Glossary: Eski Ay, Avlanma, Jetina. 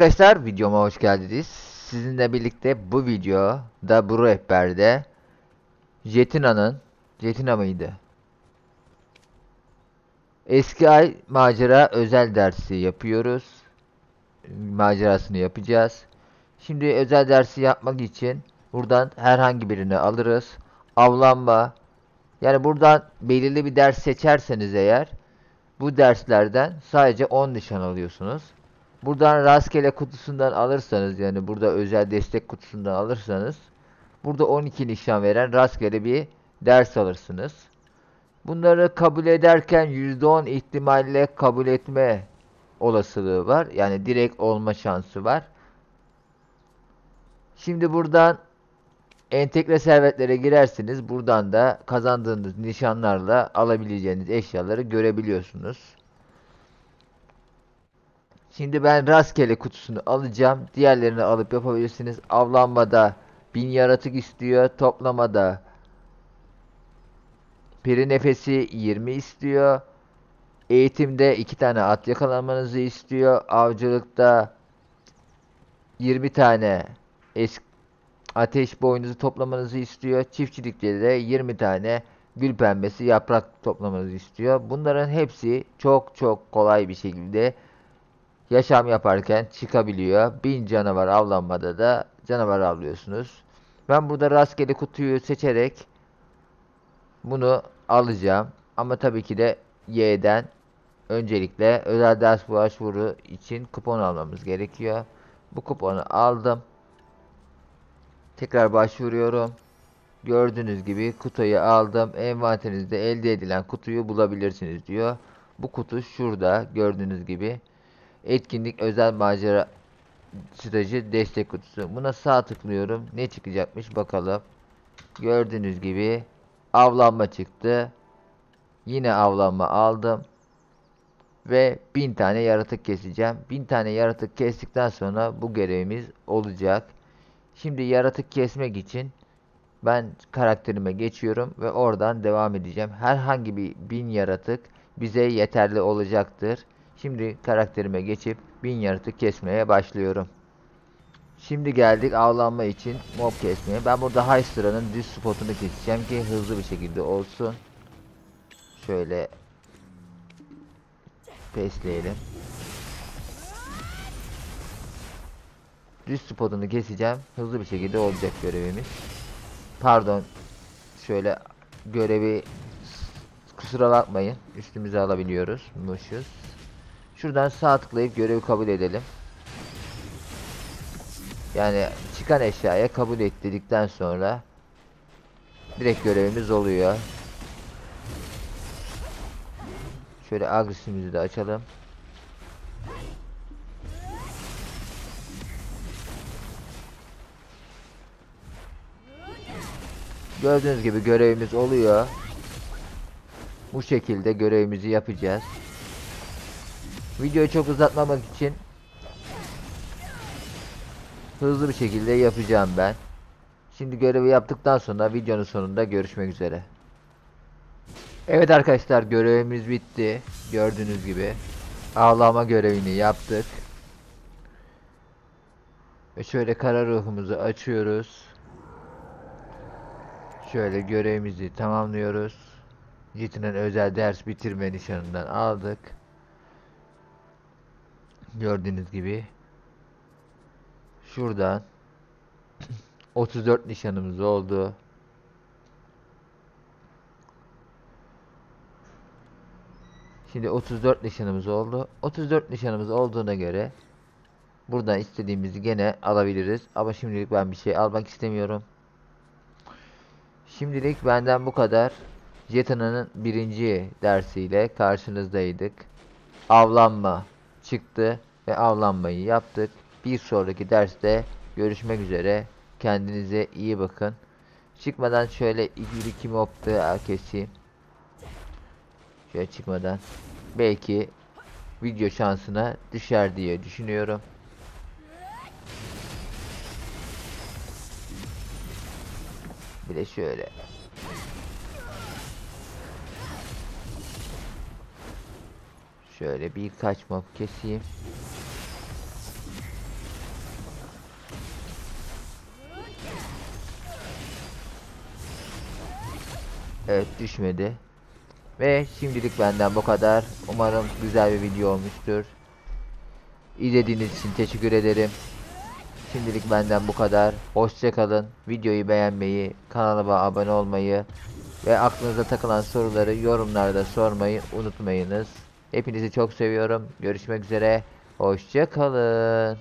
Arkadaşlar videoma hoş geldiniz. Sizinle birlikte bu videoda bu rehberde Jetina mıydı? Eski ay macera özel dersi yapıyoruz. Macerasını yapacağız. Şimdi özel dersi yapmak için buradan herhangi birini alırız. Avlanma. Yani buradan belirli bir ders seçerseniz eğer bu derslerden sadece 10 nişan alıyorsunuz. Buradan rastgele kutusundan alırsanız, yani burada özel destek kutusundan alırsanız, burada 12 nişan veren rastgele bir ders alırsınız. Bunları kabul ederken %10 ihtimalle kabul etme olasılığı var. Yani direkt olma şansı var. Şimdi buradan entegre servetlere girersiniz. Buradan da kazandığınız nişanlarla alabileceğiniz eşyaları görebiliyorsunuz. Şimdi ben rastgele kutusunu alacağım. Diğerlerini alıp yapabilirsiniz. Avlanmada 1000 yaratık istiyor. Toplamada peri nefesi 20 istiyor. Eğitimde 2 tane at yakalamanızı istiyor. Avcılıkta 20 tane ateş boynuzu toplamanızı istiyor. Çiftçilikte de 20 tane gül pembesi yaprak toplamanızı istiyor. Bunların hepsi çok çok kolay bir şekilde yaşam yaparken çıkabiliyor. 1000 canavar avlanmada da canavar avlıyorsunuz. Ben burada rastgele kutuyu seçerek bunu alacağım. Ama tabii ki de Y'den öncelikle özel ders başvuru için kupon almamız gerekiyor. Bu kuponu aldım. Tekrar başvuruyorum. Gördüğünüz gibi kutuyu aldım. Envanterinizde elde edilen kutuyu bulabilirsiniz diyor. Bu kutu şurada gördüğünüz gibi. Etkinlik özel macera stajı destek kutusu. Buna sağ tıklıyorum. Ne çıkacakmış bakalım. Gördüğünüz gibi avlanma çıktı. Yine avlanma aldım. Ve 1000 tane yaratık keseceğim. 1000 tane yaratık kestikten sonra bu görevimiz olacak. Şimdi yaratık kesmek için ben karakterime geçiyorum ve oradan devam edeceğim. Herhangi bir 1000 yaratık bize yeterli olacaktır. Şimdi karakterime geçip 1000 yaratık kesmeye başlıyorum. Şimdi geldik avlanma için mob kesmeye. Ben burada high sıranın düz spotunu keseceğim ki hızlı bir şekilde olsun. Şöyle pesleyelim. Düz spotunu keseceğim. Hızlı bir şekilde olacak görevimiz. Pardon. Şöyle görevi kusura bakmayın. Üstümüze alabiliyoruz. Muşuz. Şuradan sağ tıklayıp görevi kabul edelim. Yani çıkan eşyaya kabul et dedikten sonra direkt görevimiz oluyor. Şöyle agresimizi de açalım. Gördüğünüz gibi görevimiz oluyor. Bu şekilde görevimizi yapacağız. Videoyu çok uzatmamak için hızlı bir şekilde yapacağım ben. Şimdi görevi yaptıktan sonra videonun sonunda görüşmek üzere. Evet arkadaşlar, görevimiz bitti. Gördüğünüz gibi avlanma görevini yaptık. Ve şöyle kara ruhumuzu açıyoruz. Şöyle görevimizi tamamlıyoruz. Jetina'nın özel ders bitirme nişanından aldık. Gördüğünüz gibi şuradan 34 nişanımız oldu. Şimdi 34 nişanımız oldu. 34 nişanımız olduğuna göre buradan istediğimizi gene alabiliriz. Ama şimdilik ben bir şey almak istemiyorum. Şimdilik benden bu kadar. Jetina'nın birinci dersiyle karşınızdaydık. Avlanma çıktı ve avlanmayı yaptık. Bir sonraki derste görüşmek üzere. Kendinize iyi bakın. Çıkmadan şöyle 2 mob'u keseyim. Şöyle çıkmadan. Belki video şansına düşer diye düşünüyorum. Bir de şöyle. Şöyle birkaç mob keseyim. Evet, düşmedi. Ve şimdilik benden bu kadar. Umarım güzel bir video olmuştur. İzlediğiniz için teşekkür ederim. Şimdilik benden bu kadar. Hoşçakalın. Videoyu beğenmeyi, kanalıma abone olmayı ve aklınıza takılan soruları yorumlarda sormayı unutmayınız. Hepinizi çok seviyorum. Görüşmek üzere. Hoşçakalın.